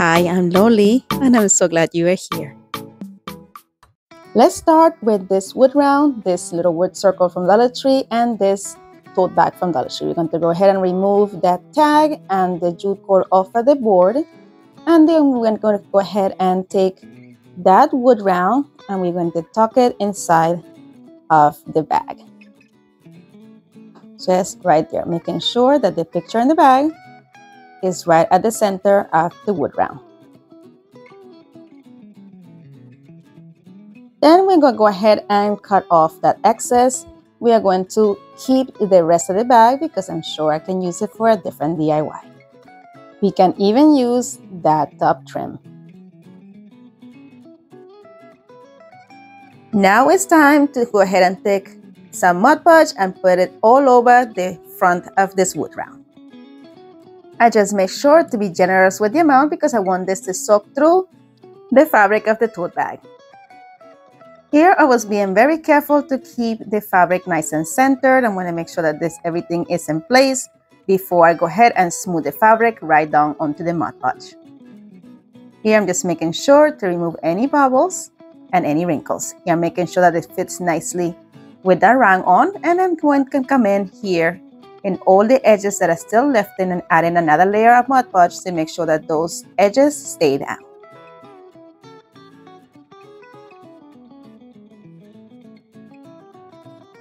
Hi, I'm Loli and I'm so glad you are here. Let's start with this wood round, this little wood circle from Dollar Tree, and this tote bag from Dollar Tree. We're going to go ahead and remove that tag and the jute cord off of the board. And then we're going to go ahead and take that wood round and we're going to tuck it inside of the bag. Just right there, making sure that the picture in the bag is right at the center of the wood round. Then we're going to go ahead and cut off that excess. We are going to keep the rest of the bag because I'm sure I can use it for a different DIY. We can even use that top trim. Now it's time to go ahead and take some Mod Podge and put it all over the front of this wood round. I just make sure to be generous with the amount because I want this to soak through the fabric of the tote bag. Here I was being very careful to keep the fabric nice and centered. I want to make sure that everything is in place before I go ahead and smooth the fabric right down onto the Mod Podge. Here I'm just making sure to remove any bubbles and any wrinkles. Here I'm making sure that it fits nicely with that round on, and I'm going to come in here in all the edges that are still left in and add in another layer of Mod Podge to make sure that those edges stay down.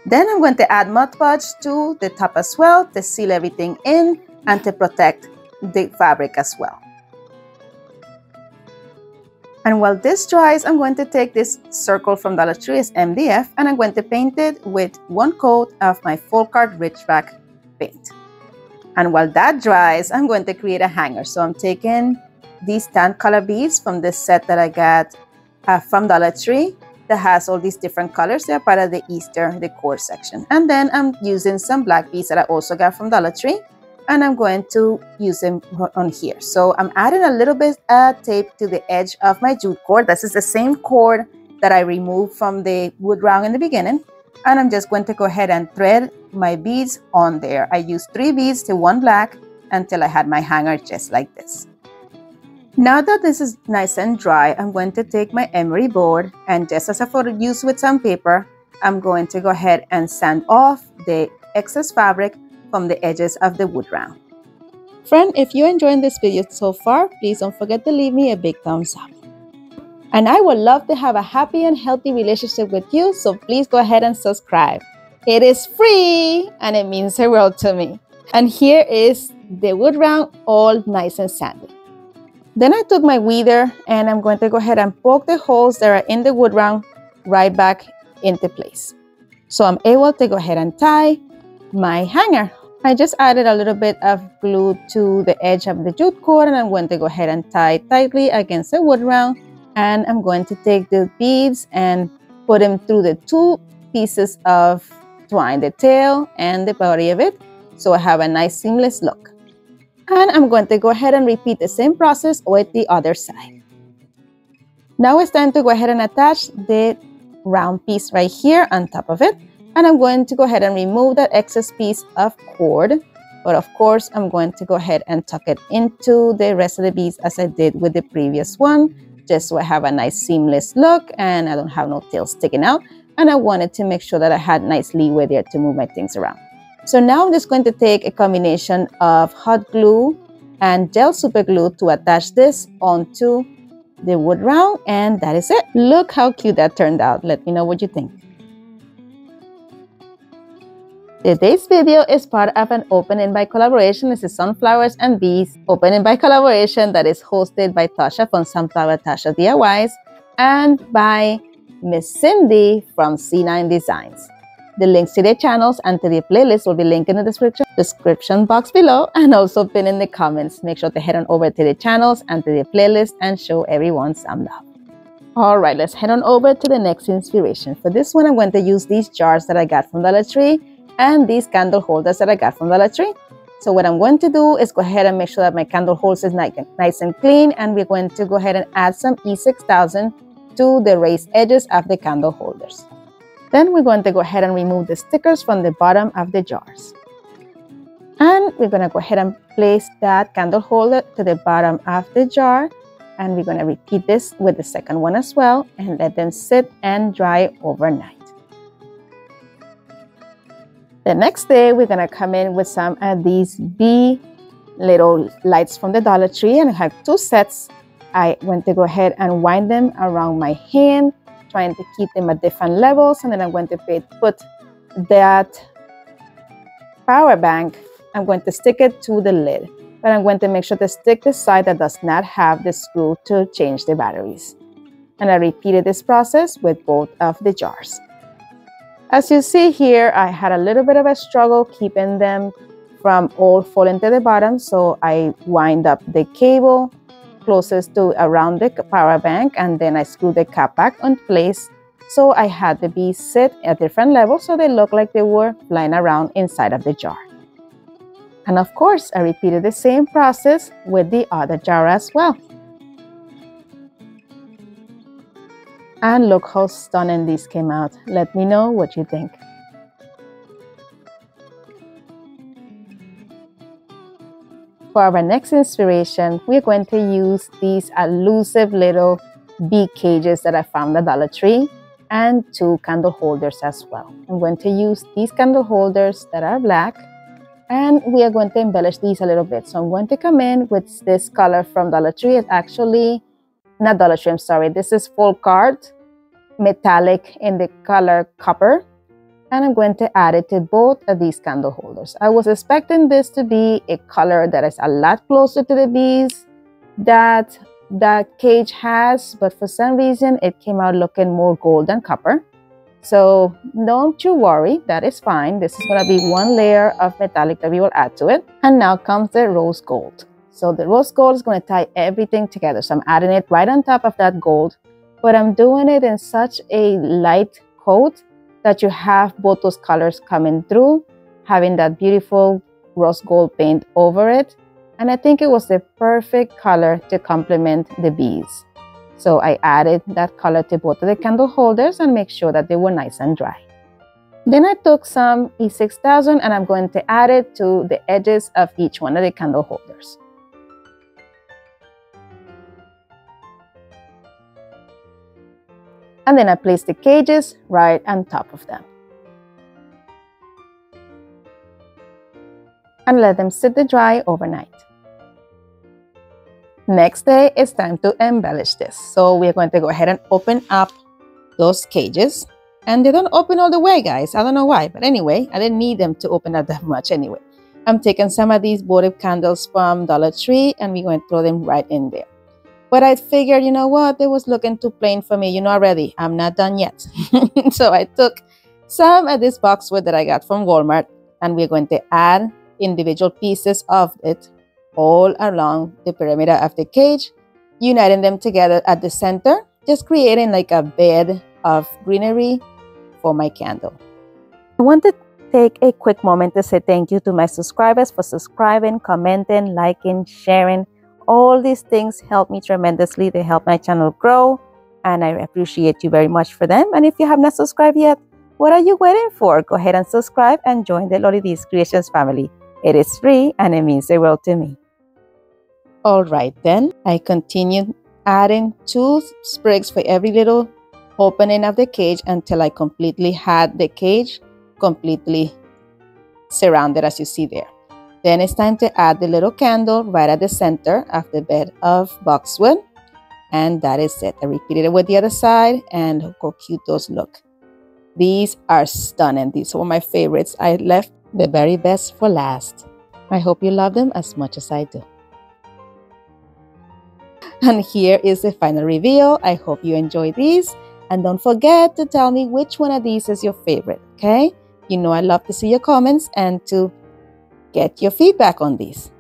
Then I'm going to add Mod Podge to the top as well to seal everything in and to protect the fabric as well. And while this dries, I'm going to take this circle from Dollar Tree as MDF and I'm going to paint it with one coat of my Folkart Ridgeback paint. And while that dries, I'm going to create a hanger. So I'm taking these tan color beads from this set that I got from Dollar Tree that has all these different colors. They're part of the Easter decor section. And then I'm using some black beads that I also got from Dollar Tree, and I'm going to use them on here. So I'm adding a little bit of tape to the edge of my jute cord. This is the same cord that I removed from the wood round in the beginning. And I'm just going to go ahead and thread my beads on there. I used 3 beads to 1 black until I had my hanger just like this. Now that this is nice and dry, I'm going to take my emery board and just as I used with some paper, I'm going to go ahead and sand off the excess fabric from the edges of the wood round. Friend, if you're enjoying this video so far, please don't forget to leave me a big thumbs up. And I would love to have a happy and healthy relationship with you, so please go ahead and subscribe. It is free and it means the world to me. And here is the wood round all nice and sandy. Then I took my weeder and I'm going to go ahead and poke the holes that are in the wood round right back into place. So I'm able to go ahead and tie my hanger. I just added a little bit of glue to the edge of the jute cord and I'm going to go ahead and tie it tightly against the wood round, and I'm going to take the beads and put them through the 2 pieces of twine, the tail and the body of it, so I have a nice seamless look. And I'm going to go ahead and repeat the same process with the other side. Now it's time to go ahead and attach the round piece right here on top of it. And I'm going to go ahead and remove that excess piece of cord, but of course I'm going to go ahead and tuck it into the rest of the beads as I did with the previous one, just so I have a nice seamless look and I don't have no tail sticking out, and I wanted to make sure that I had nice leeway there to move my things around. So now I'm just going to take a combination of hot glue and gel super glue to attach this onto the wood round, and that is it. Look how cute that turned out. Let me know what you think. Today's video is part of an Open In By collaboration. This is Sunflowers and Bees Open In By collaboration that is hosted by Tasha from SunflowerToshaDiys and by Miss Cindy from z9designs. The links to their channels and to their playlist will be linked in the description box below and also pinned in the comments. Make sure to head on over to their channels and to their playlist and show everyone some love. Alright, let's head on over to the next inspiration. For this one, I'm going to use these jars that I got from Dollar Tree and these candle holders that I got from Dollar Tree. So what I'm going to do is go ahead and make sure that my candle holders is nice and clean, and we're going to go ahead and add some E6000 to the raised edges of the candle holders. Then we're going to go ahead and remove the stickers from the bottom of the jars. And we're going to go ahead and place that candle holder to the bottom of the jar and we're going to repeat this with the second one as well and let them sit and dry overnight. The next day we're going to come in with some of these bee little lights from the Dollar Tree, and I have two sets. I went to go ahead and wind them around my hand, trying to keep them at different levels, and then I'm going to put that power bank, I'm going to stick it to the lid, but I'm going to make sure to stick the side that does not have the screw to change the batteries. And I repeated this process with both of the jars. As you see here, I had a little bit of a struggle keeping them from all falling to the bottom, so I wind up the cable closest to around the power bank, and then I screw the cap back on place. So I had the bees sit at different levels so they look like they were flying around inside of the jar. And of course, I repeated the same process with the other jar as well. And look how stunning these came out. Let me know what you think. For our next inspiration, we're going to use these elusive little bee cages that I found at Dollar Tree, and two candle holders as well. I'm going to use these candle holders that are black, and we are going to embellish these a little bit. So I'm going to come in with this color from Dollar Tree. It's actually not Dollar Tree, I'm sorry. This is Folkart metallic in the color copper, and I'm going to add it to both of these candle holders. I was expecting this to be a color that is a lot closer to the bees that that cage has, but for some reason it came out looking more gold than copper. So don't you worry, that is fine. This is going to be one layer of metallic that we will add to it. And now comes the rose gold. So the rose gold is going to tie everything together. So I'm adding it right on top of that gold, but I'm doing it in such a light coat that you have both those colors coming through, having that beautiful rose gold paint over it. And I think it was the perfect color to complement the bees. So I added that color to both of the candle holders and make sure that they were nice and dry. Then I took some E6000 and I'm going to add it to the edges of each one of the candle holders. And then I placed the cages right on top of them. And let them sit dry overnight. Next day, it's time to embellish this. So we're going to go ahead and open up those cages. And they don't open all the way, guys. I don't know why, but anyway, I didn't need them to open up that much anyway. I'm taking some of these votive candles from Dollar Tree and we're going to throw them right in there. But I figured, you know what, it was looking too plain for me. You know already, I'm not done yet. So I took some of this boxwood that I got from Walmart, and we're going to add individual pieces of it all along the perimeter of the cage, uniting them together at the center, just creating like a bed of greenery for my candle. I want to take a quick moment to say thank you to my subscribers for subscribing, commenting, liking, sharing. All these things help me tremendously. They help my channel grow, and I appreciate you very much for them. And if you have not subscribed yet, what are you waiting for? Go ahead and subscribe and join the Loli Ds Creations family. It is free and it means the world to me. All right, then I continued adding two sprigs for every little opening of the cage until I completely had the cage completely surrounded, as you see there. Then it's time to add the little candle right at the center of the bed of boxwood. And that is it. I repeated it with the other side, and look how cute those look. These are stunning. These were my favorites. I left the very best for last. I hope you love them as much as I do. And here is the final reveal. I hope you enjoy these. And don't forget to tell me which one of these is your favorite, okay? You know I love to see your comments and to get your feedback on these.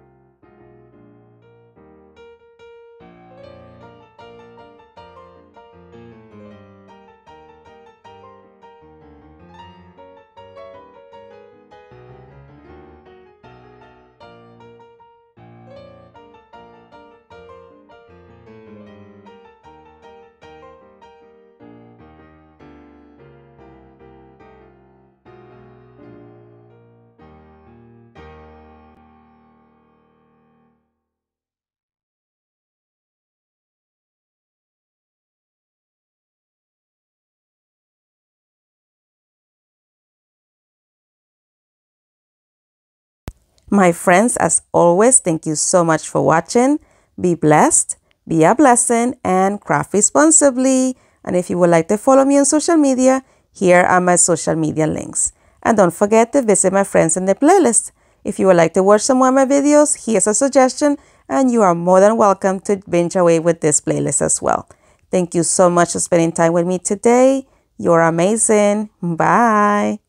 My friends, as always, thank you so much for watching. Be blessed, be a blessing, and craft responsibly. And if you would like to follow me on social media, here are my social media links. And don't forget to visit my friends in the playlist. If you would like to watch some more of my videos, here's a suggestion, and you are more than welcome to binge away with this playlist as well. Thank you so much for spending time with me today. You're amazing. Bye.